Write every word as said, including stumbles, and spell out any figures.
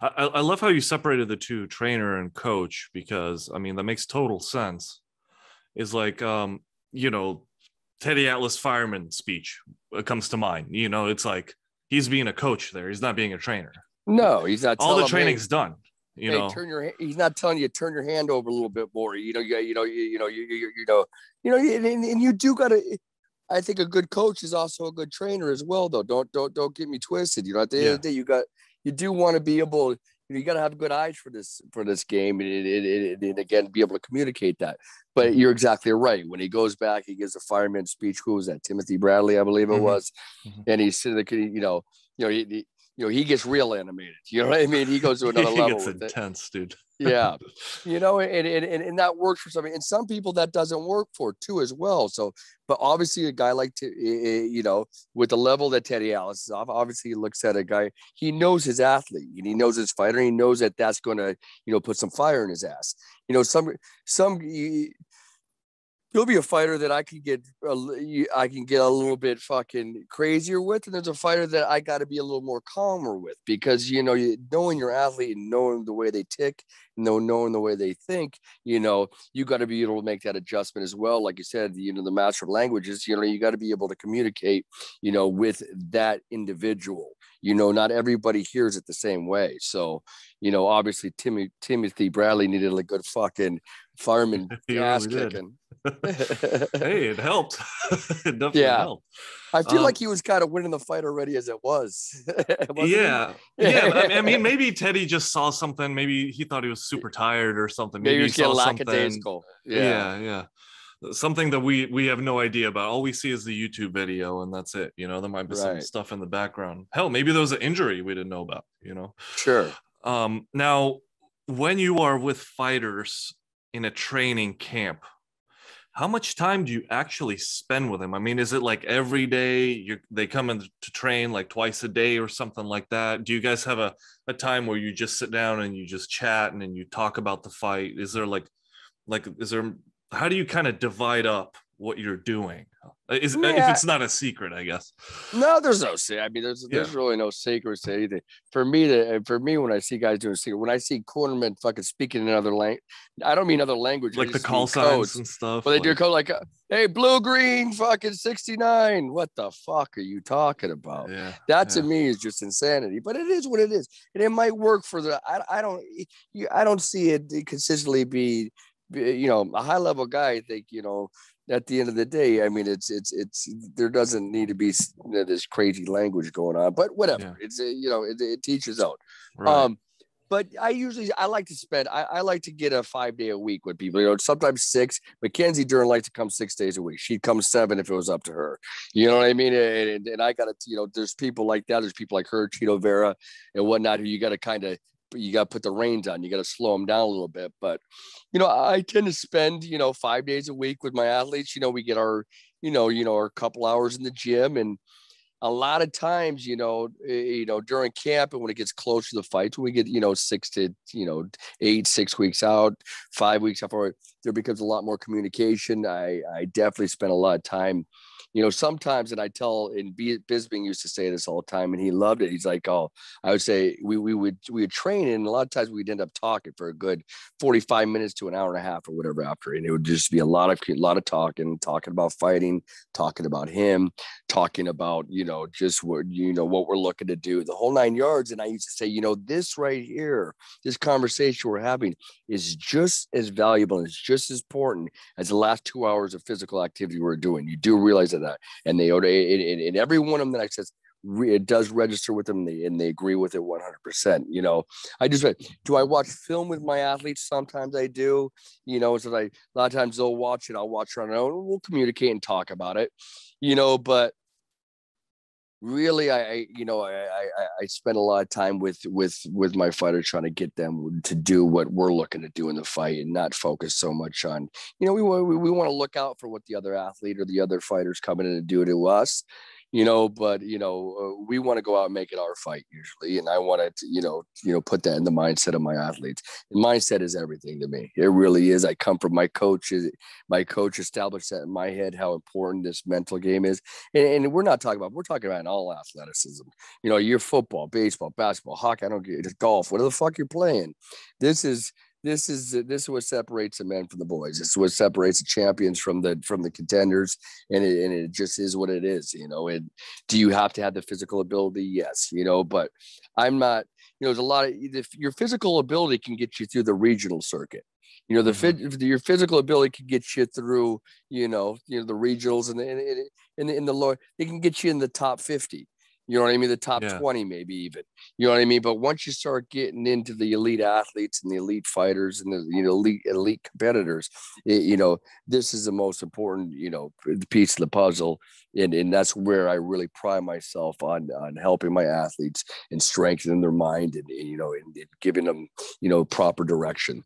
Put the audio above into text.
I, I love how you separated the two, trainer and coach, because I mean that makes total sense. It's like um, you know, Teddy Atlas fireman speech comes to mind. You know, it's like he's being a coach there. He's not being a trainer. No, he's not. All the training's hey, done. You hey, know, turn your. He's not telling you turn your hand over a little bit more. You know, you, you know, you, you know, you, you, you know, you know, and, and you do got to. I think a good coach is also a good trainer as well, though. Don't don't don't get me twisted. You know, at the end yeah. of the day, you got you do want to be able. You, know, you got to have good eyes for this for this game, and, it, it, it, and again, be able to communicate that. But you're exactly right. When he goes back, he gives a fireman speech. Who was that? Timothy Bradley, I believe it mm-hmm. was. Mm-hmm. And he's sitting there, you know, you know, he, he you know he gets real animated. You know what I mean? He goes to another he level. Gets with intense, it. Dude. Yeah, you know, and, and and that works for somebody, and some people that doesn't work for too as well. So, but obviously a guy like to, you know, with the level that Teddy Atlas is off, obviously he looks at a guy, he knows his athlete and he knows his fighter, and he knows that that's going to, you know, put some fire in his ass. You know, some some there'll be a fighter that I can get a, I can get a little bit fucking crazier with, and there's a fighter that I got to be a little more calmer with, because you know, you, knowing your athlete and knowing the way they tick. No, knowing the way they think, you know, you got to be able to make that adjustment as well. Like you said, you know, the master of languages, you know, you got to be able to communicate, you know, with that individual. You know, not everybody hears it the same way. So, you know, obviously Timmy, Timothy Bradley needed a good fucking fireman ass really kicking. Hey, it helped. It definitely yeah. helped. I feel um, like he was kind of winning the fight already as it was. yeah. yeah. I mean, maybe Teddy just saw something. Maybe he thought he was super tired or something. Maybe, maybe he saw something. Yeah. yeah. Yeah. Something that we, we have no idea about. All we see is the YouTube video, and that's it. You know, there might be right. some stuff in the background. Hell, maybe there was an injury we didn't know about, you know? Sure. Um, now, when you are with fighters in a training camp, how much time do you actually spend with them? I mean, is it like every day you they come in to train like twice a day or something like that? Do you guys have a, a time where you just sit down and you just chat and then you talk about the fight? Is there like, like, is there, how do you kind of divide up what you're doing? Is yeah. if it's not a secret, I guess. No, there's no secret. I mean, there's there's yeah. really no secrets to anything. For me, to for me, when I see guys doing secret, when I see cornermen fucking speaking in another language, I don't mean other languages, like the call signs codes. And stuff. But they like... do code like, "Hey, blue green, fucking sixty-nine." What the fuck are you talking about? Yeah. That to yeah. me is just insanity. But it is what it is, and it might work for the. I I don't I don't see it consistently be, you know, a high level guy. I think you know. At the end of the day, I mean, it's, it's, it's, there doesn't need to be you know, this crazy language going on, but whatever yeah. it's, you know, it, it teaches out. Right. Um, but I usually, I like to spend, I, I like to get a five day a week with people, you know, sometimes six. Mackenzie Dern likes to come six days a week. She'd come seven if it was up to her, you know what I mean? And, and, and I got to, you know, there's people like that. There's people like her, Chito Vera and whatnot, who you got to kind of, you got to put the reins on, you got to slow them down a little bit. But, you know, I tend to spend, you know, five days a week with my athletes. You know, we get our, you know, you know, our couple hours in the gym, and a lot of times, you know, you know, during camp and when it gets close to the fights, we get, you know, six to, you know, eight, six weeks out, five weeks out, there becomes a lot more communication. I, I definitely spend a lot of time, you know, sometimes, and I tell, and Bisping used to say this all the time, and he loved it. He's like, oh, I would say we, we would, we would train, and a lot of times we'd end up talking for a good forty-five minutes to an hour and a half or whatever after. And it would just be a lot of, a lot of talking, talking about fighting, talking about him, talking about, you know, just what, you know, what we're looking to do, the whole nine yards. And I used to say, you know, this right here, this conversation we're having is just as valuable and it's just as important as the last two hours of physical activity we're doing. You do realize that. That. And they, and, and every one of them that I says, it does register with them, and they, and they agree with it one hundred percent. You know, I just, do I watch film with my athletes? Sometimes I do, you know, so like a lot of times they'll watch it. I'll watch it on our own. We'll communicate and talk about it, you know, but really, I, I you know, I, I, I spend a lot of time with, with, with my fighters, trying to get them to do what we're looking to do in the fight and not focus so much on, you know, we, we, we want to look out for what the other athlete or the other fighters coming in to do to us. you know, but, you know, uh, we want to go out and make it our fight usually. And I wanted to, you know, you know, put that in the mindset of my athletes. And mindset is everything to me. It really is. I come from my coach. My coach established that in my head, how important this mental game is. And, and we're not talking about, we're talking about in all athleticism, you know, your football, baseball, basketball, hockey, I don't get it, golf, whatever the fuck you're playing. This is, This is this is what separates the men from the boys. It's what separates the champions from the from the contenders, and it, and it just is what it is, you know. And do you have to have the physical ability? Yes, you know. But I'm not, you know. There's a lot of your physical ability can get you through the regional circuit. You know, the mm-hmm. your physical ability can get you through, you know, you know the regionals and the, and the, and the, and the lower. They can get you in the top fifty. You know what I mean? The top yeah. twenty, maybe even, you know what I mean? But once you start getting into the elite athletes and the elite fighters and the you know, elite, elite competitors, it, you know, this is the most important, you know, piece of the puzzle. And, and that's where I really pride myself on, on helping my athletes and strengthening their mind and, and you know, and, and giving them, you know, proper direction.